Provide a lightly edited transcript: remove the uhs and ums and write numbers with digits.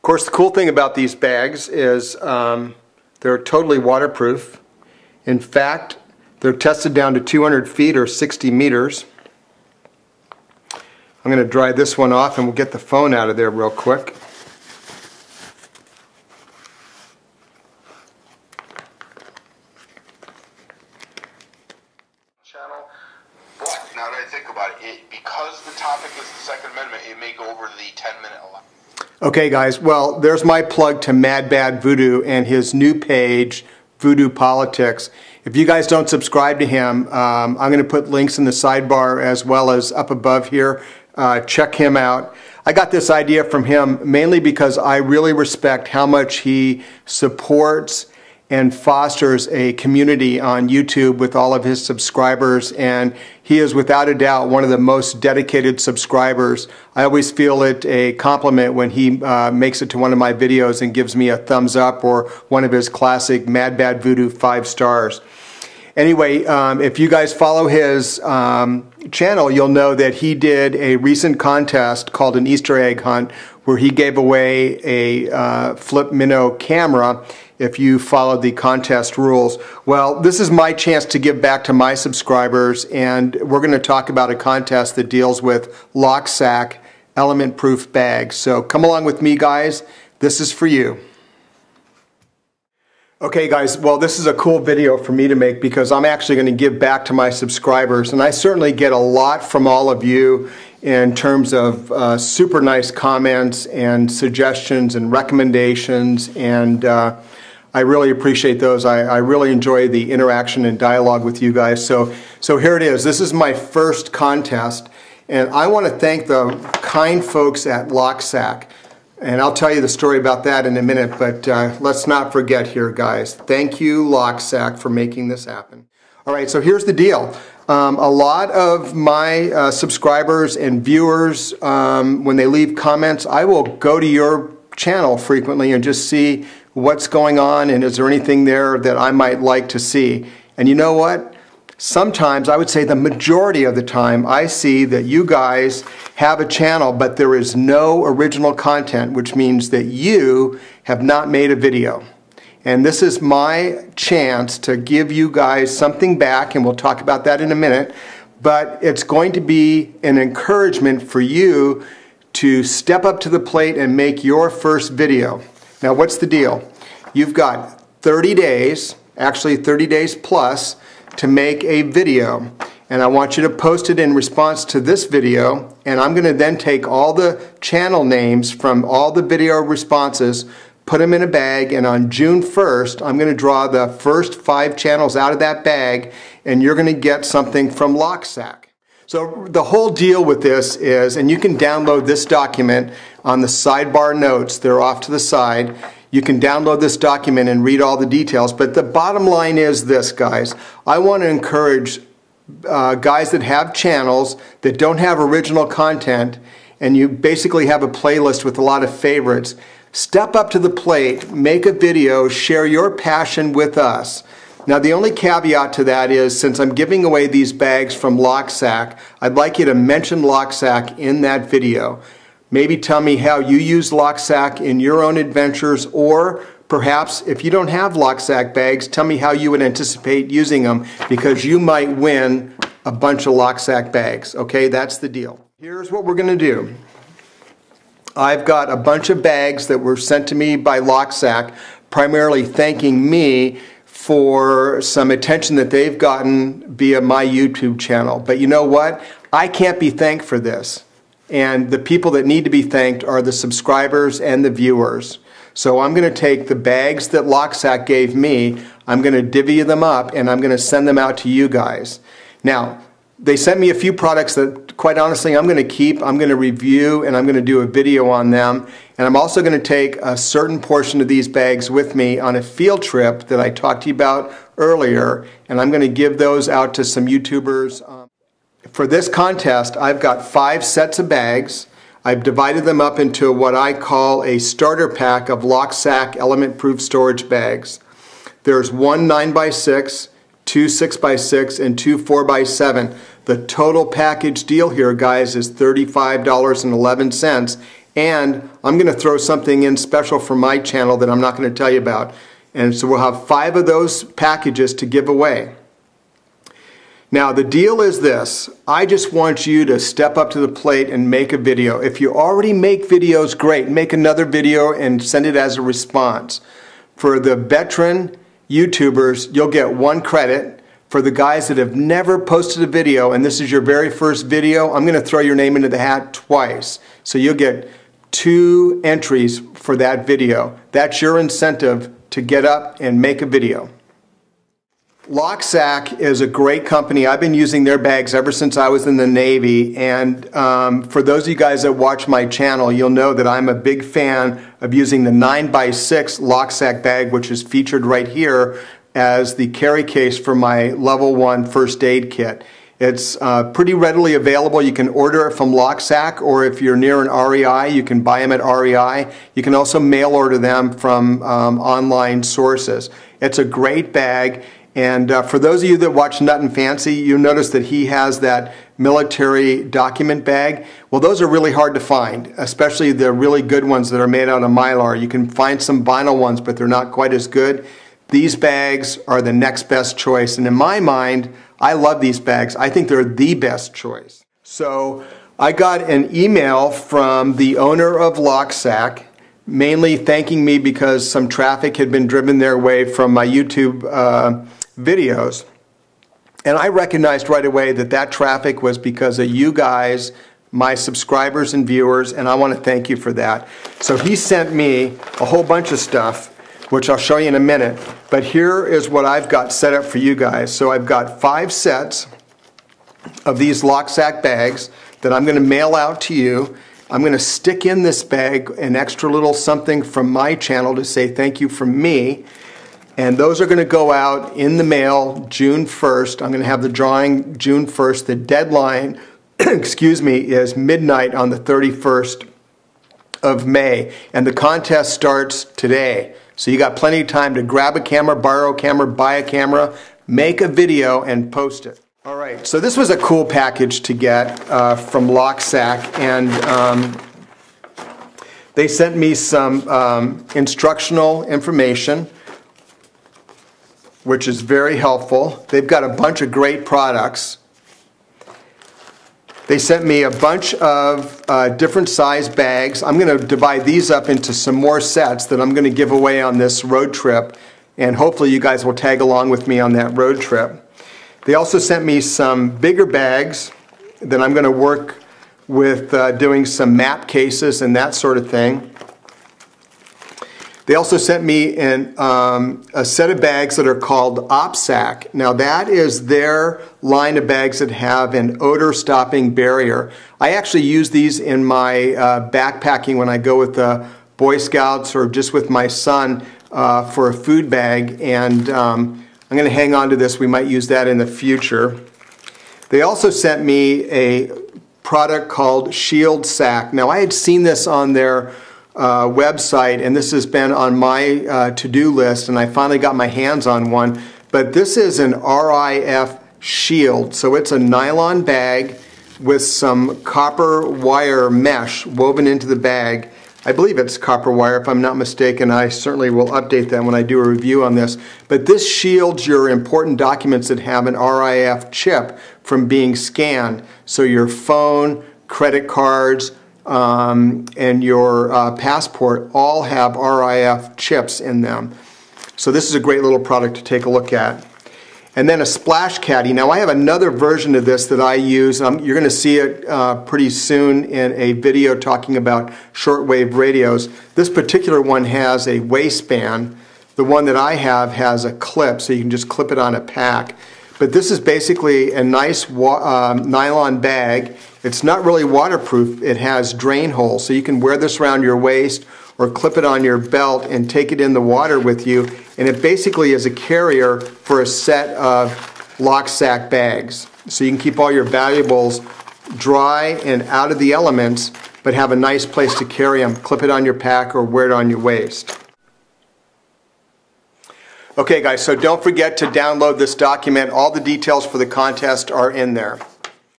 Of course, the cool thing about these bags is they're totally waterproof. In fact, they're tested down to 200 feet or 60 meters. I'm going to dry this one off and we'll get the phone out of there real quick. Now that I think about it, because the topic is the Second Amendment, it may go over the 10-minute allowance. Okay, guys. Well, there's my plug to Mad Bad Voodoo and his new page, Voodoo Politics. If you guys don't subscribe to him, I'm going to put links in the sidebar as well as up above here. Check him out. I got this idea from him mainly because I really respect how much he supports and fosters a community on YouTube with all of his subscribers, and he is without a doubt one of the most dedicated subscribers. I always feel it a compliment when he makes it to one of my videos and gives me a thumbs up or one of his classic Mad Bad Voodoo 5 stars. Anyway, if you guys follow his channel, you'll know that he did a recent contest called an Easter egg hunt where he gave away a flip minnow camera if you followed the contest rules. Well, this is my chance to give back to my subscribers, and we're going to talk about a contest that deals with LOKSAK Element Proof bags. So come along with me, guys. This is for you. Okay, guys, well, this is a cool video for me to make because I'm actually going to give back to my subscribers, and I certainly get a lot from all of you in terms of super nice comments and suggestions and recommendations, and I really appreciate those. I really enjoy the interaction and dialogue with you guys. So here it is. This is my first contest, and I want to thank the kind folks at LOKSAK. And I'll tell you the story about that in a minute, but let's not forget here, guys. Thank you, LOKSAK, for making this happen. All right, so here's the deal. A lot of my subscribers and viewers, when they leave comments, I will go to your channel frequently and just see what's going on and is there anything there that I might like to see. And you know what? Sometimes, I would say the majority of the time, I see that you guys have a channel, but there is no original content, which means that you have not made a video. And this is my chance to give you guys something back, and we'll talk about that in a minute, but it's going to be an encouragement for you to step up to the plate and make your first video. Now, what's the deal? You've got 30 days, actually 30 days plus, to make a video, and I want you to post it in response to this video, and I'm going to then take all the channel names from all the video responses, put them in a bag, and on June 1st I'm going to draw the first 5 channels out of that bag, and you're going to get something from LOKSAK. So the whole deal with this is, and you can download this document on the sidebar notes, they're off to the side. You can download this document and read all the details, but the bottom line is this, guys. I want to encourage guys that have channels that don't have original content, and you basically have a playlist with a lot of favorites. Step up to the plate, make a video, share your passion with us. Now, the only caveat to that is, since I'm giving away these bags from LOKSAK, I'd like you to mention LOKSAK in that video. Maybe tell me how you use LOKSAK in your own adventures, or perhaps if you don't have LOKSAK bags, tell me how you would anticipate using them, because you might win a bunch of LOKSAK bags. Okay, that's the deal. Here's what we're going to do. I've got a bunch of bags that were sent to me by LOKSAK, primarily thanking me for some attention that they've gotten via my YouTube channel. But you know what? I can't be thanked for this. And the people that need to be thanked are the subscribers and the viewers. So I'm going to take the bags that LOKSAK gave me, I'm going to divvy them up, and I'm going to send them out to you guys. Now, they sent me a few products that, quite honestly, I'm going to keep, I'm going to review, and I'm going to do a video on them. And I'm also going to take a certain portion of these bags with me on a field trip that I talked to you about earlier, and I'm going to give those out to some YouTubers. For this contest, I've got 5 sets of bags. I've divided them up into what I call a starter pack of LOKSAK Element Proof storage bags. There's one 9x6, two 6x6, and two 4x7. The total package deal here, guys, is $35.11, And I'm going to throw something in special for my channel that I'm not going to tell you about. And so we'll have 5 of those packages to give away. Now the deal is this, I just want you to step up to the plate and make a video. If you already make videos, great, make another video and send it as a response. For the veteran YouTubers, you'll get 1 credit. For the guys that have never posted a video and this is your very first video, I'm going to throw your name into the hat twice. So you'll get 2 entries for that video. That's your incentive to get up and make a video. LOKSAK is a great company. I've been using their bags ever since I was in the Navy, and for those of you guys that watch my channel, you'll know that I'm a big fan of using the 9x6 LOKSAK bag, which is featured right here as the carry case for my level 1 first aid kit. It's pretty readily available. You can order it from LOKSAK, or if you're near an REI, you can buy them at REI. You can also mail order them from online sources. It's a great bag. And for those of you that watch Nut and Fancy, you notice that he has that military document bag. Well, those are really hard to find, especially the really good ones that are made out of Mylar. You can find some vinyl ones, but they're not quite as good. These bags are the next best choice. And in my mind, I love these bags. I think they're the best choice. So I got an email from the owner of LOKSAK, mainly thanking me because some traffic had been driven their way from my YouTube videos. And I recognized right away that that traffic was because of you guys, my subscribers and viewers, and I want to thank you for that. So he sent me a whole bunch of stuff, which I'll show you in a minute. But here is what I've got set up for you guys. So I've got 5 sets of these LOKSAK bags that I'm going to mail out to you. I'm going to stick in this bag an extra little something from my channel to say thank you from me. And those are going to go out in the mail June 1st. I'm going to have the drawing June 1st. The deadline, excuse me, is midnight on the 31st of May. And the contest starts today. So you got plenty of time to grab a camera, borrow a camera, buy a camera, make a video, and post it. All right, so this was a cool package to get from LOKSAK, and they sent me some instructional information, which is very helpful. They've got a bunch of great products. They sent me a bunch of different size bags. I'm going to divide these up into some more sets that I'm going to give away on this road trip, and hopefully you guys will tag along with me on that road trip. They also sent me some bigger bags that I'm going to work with doing some map cases and that sort of thing. They also sent me a set of bags that are called OPSAK. Now that is their line of bags that have an odor stopping barrier. I actually use these in my backpacking when I go with the Boy Scouts or just with my son for a food bag, and I'm going to hang on to this. We might use that in the future. They also sent me a product called SHIELDSAK. Now I had seen this on their website, and this has been on my to-do list, and I finally got my hands on one. But this is an RIF shield, so it's a nylon bag with some copper wire mesh woven into the bag. I believe it's copper wire if I'm not mistaken. I certainly will update that when I do a review on this. But this shields your important documents that have an RIF chip from being scanned. So your phone, credit cards, and your passport all have RIF chips in them. So this is a great little product to take a look at. And then a splash caddy. Now I have another version of this that I use. You're going to see it pretty soon in a video talking about shortwave radios. This particular one has a waistband. The one that I have has a clip, so you can just clip it on a pack. But this is basically a nice nylon bag. It's not really waterproof. It has drain holes, so you can wear this around your waist or clip it on your belt and take it in the water with you. And it basically is a carrier for a set of LOKSAK bags. So you can keep all your valuables dry and out of the elements, but have a nice place to carry them. Clip it on your pack or wear it on your waist. Okay guys, so don't forget to download this document. All the details for the contest are in there.